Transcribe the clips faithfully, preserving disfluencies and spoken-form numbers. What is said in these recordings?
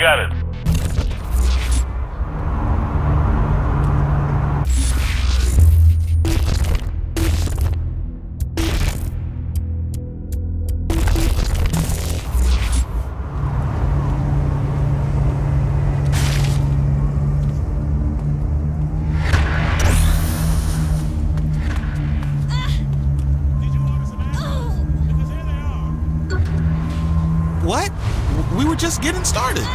got it. What? We were just getting started.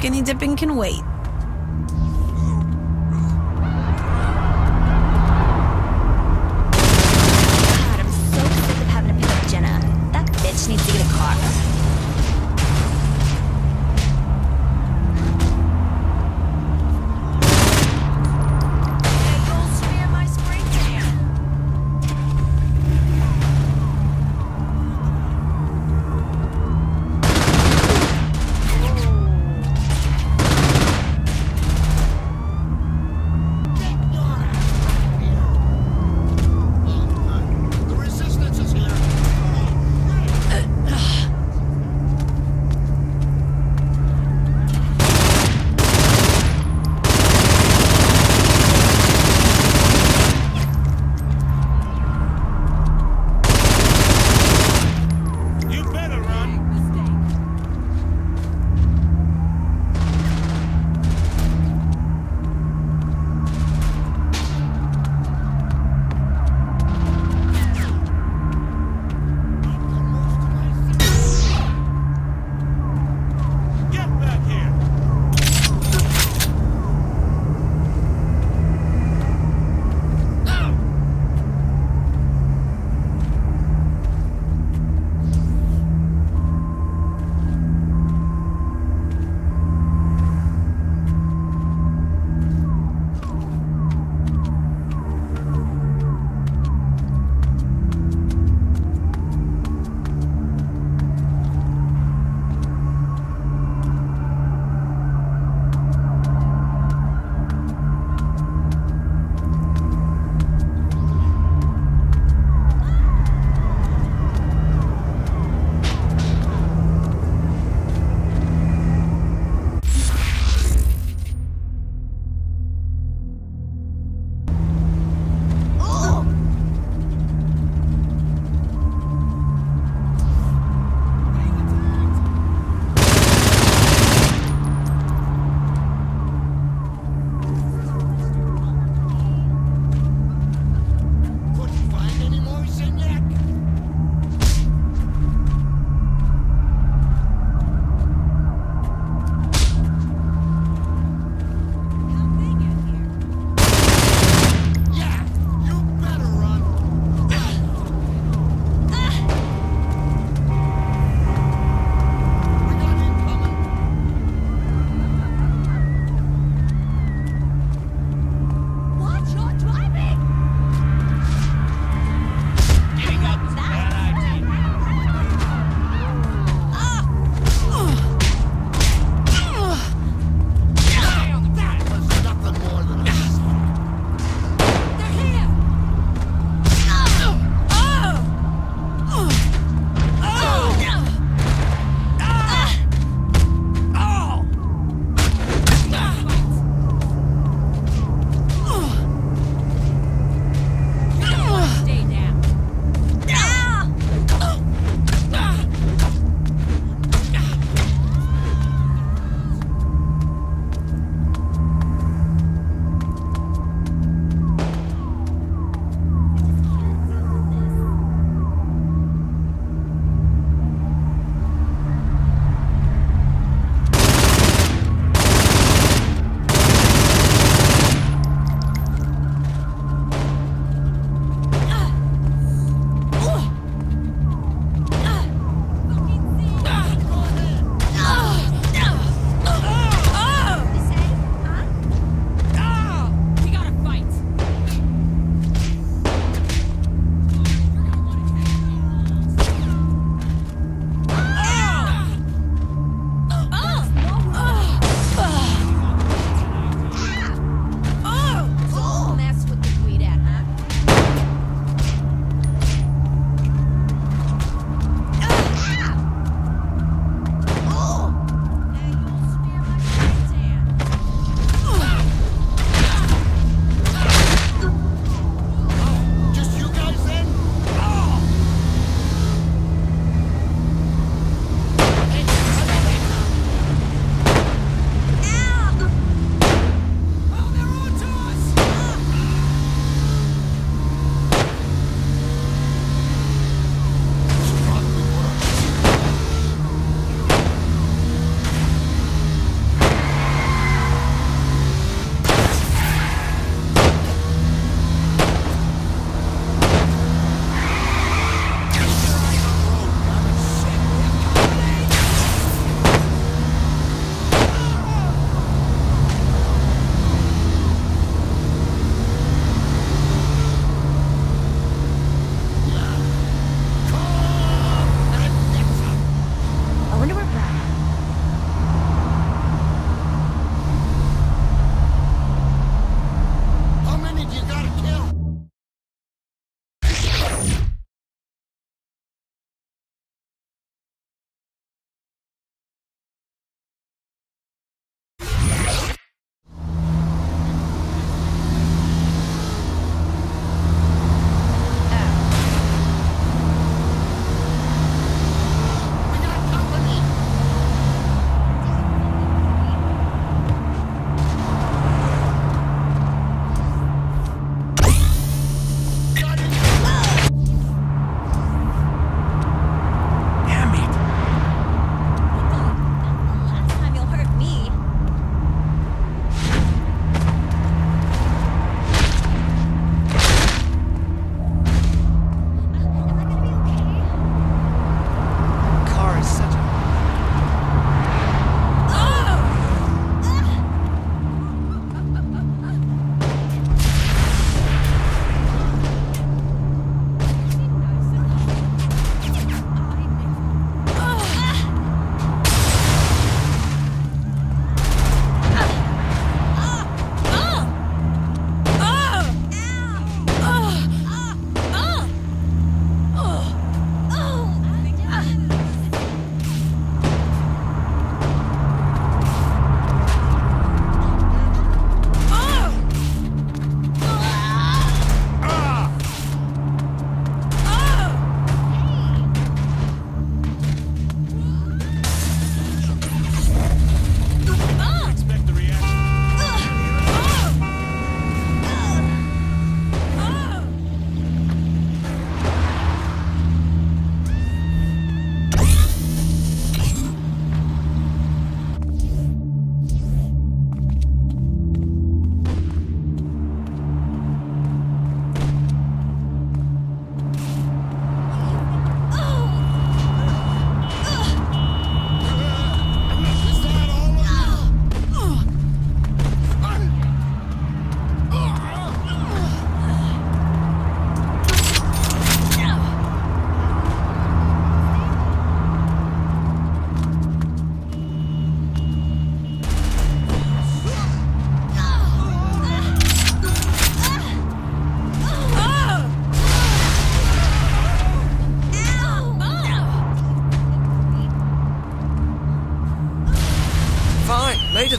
Skinny dipping can wait. God, I'm so sick of having to pick up Jenna. That bitch needs to get a car.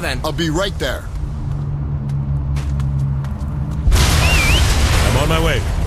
then. I'll be right there. I'm on my way. Oh.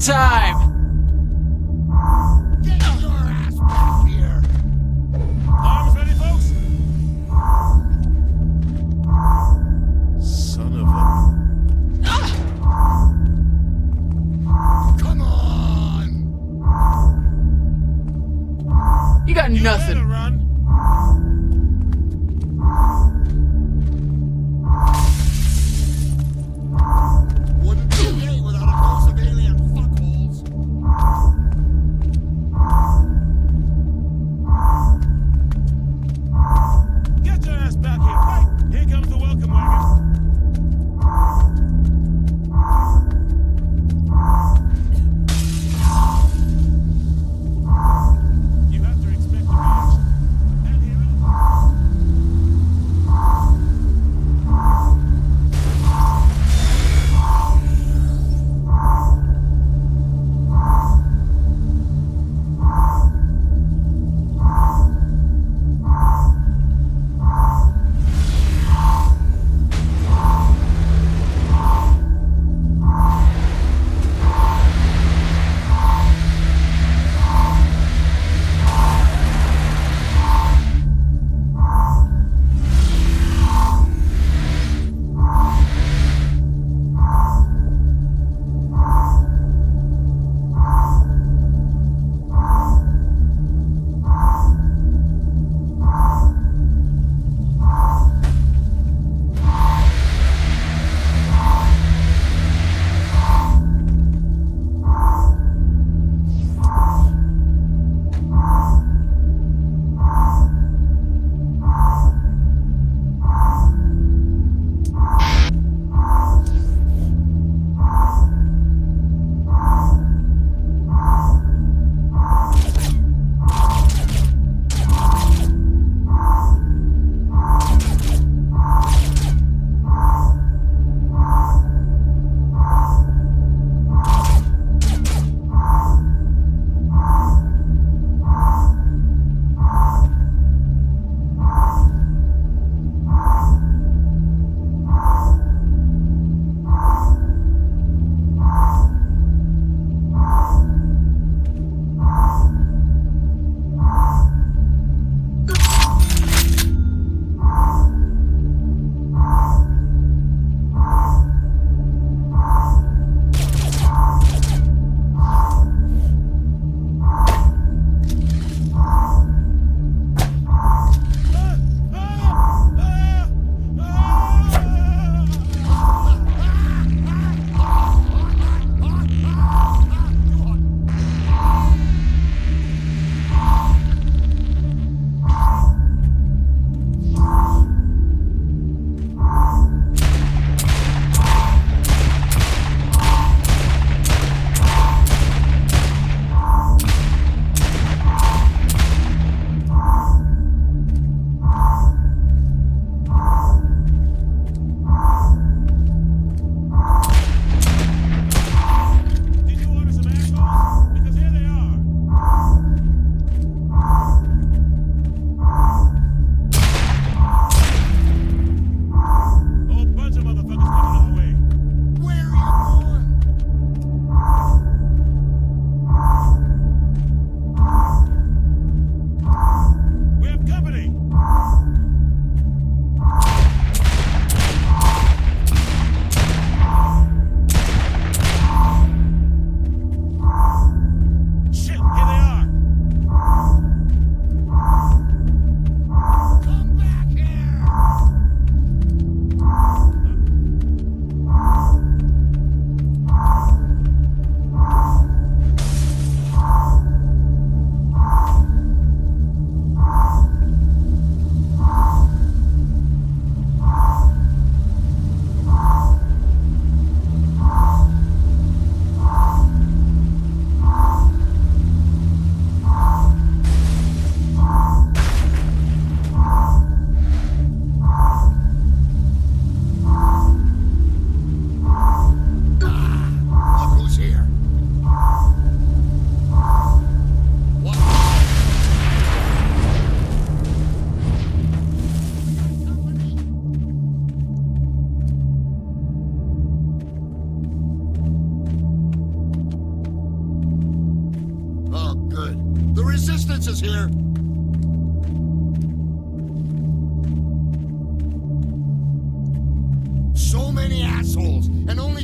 story time! Get your ass back here! Arms ready, folks? Son of a... Ah! Come on! You got you nothing.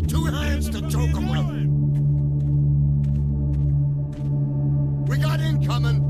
Take two hands to choke them with. We got incoming.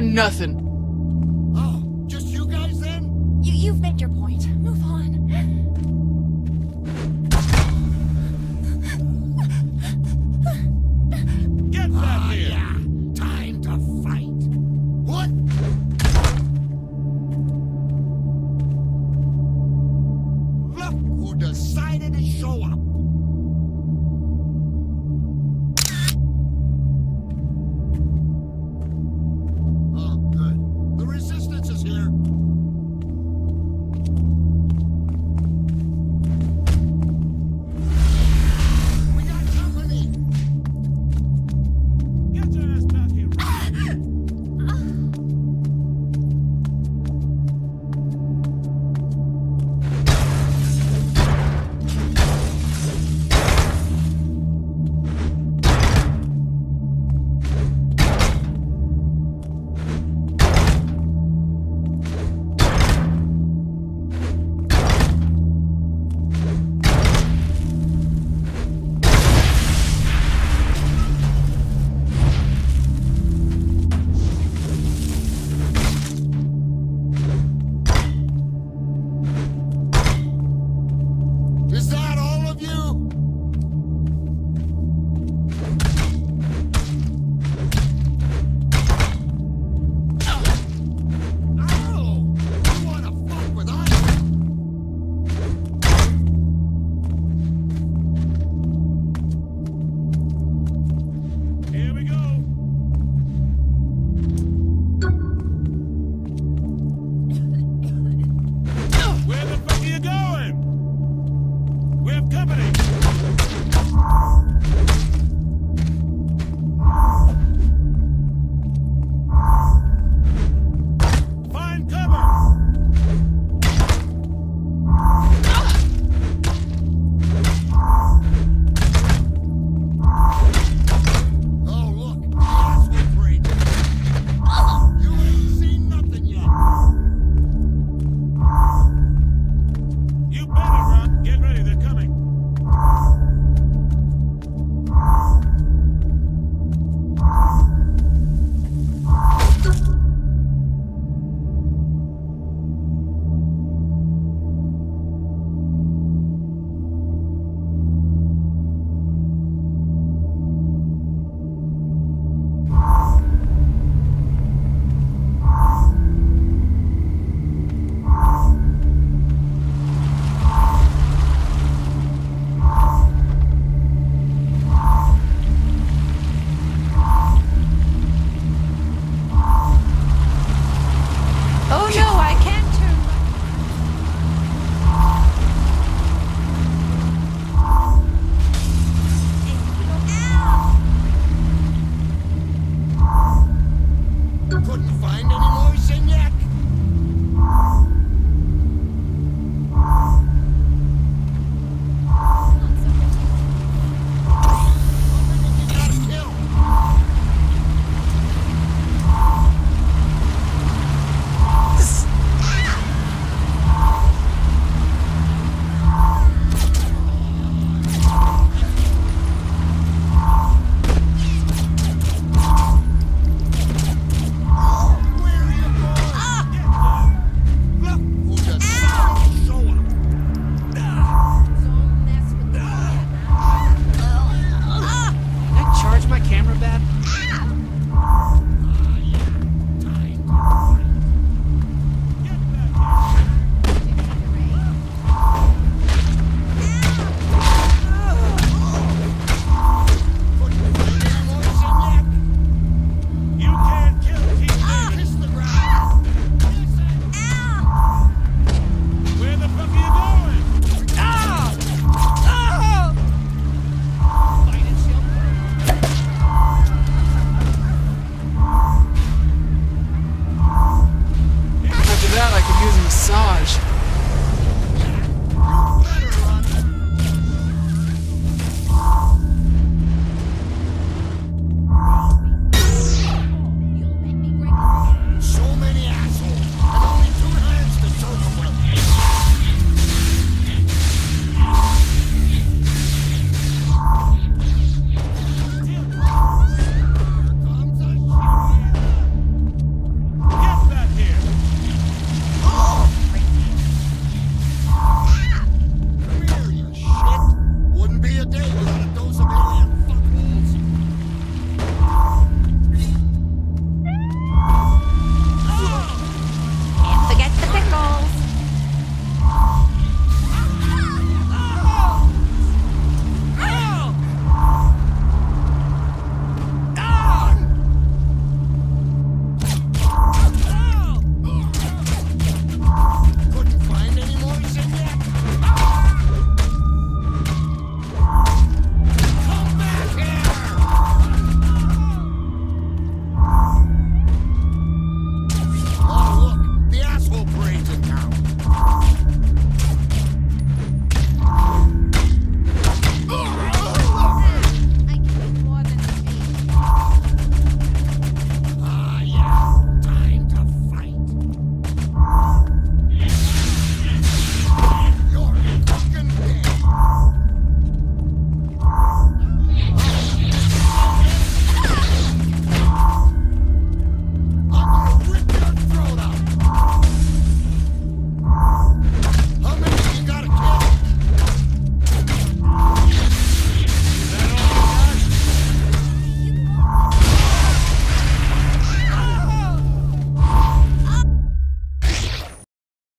Nothing. Oh, just you guys then? You, you've made your point. Move on.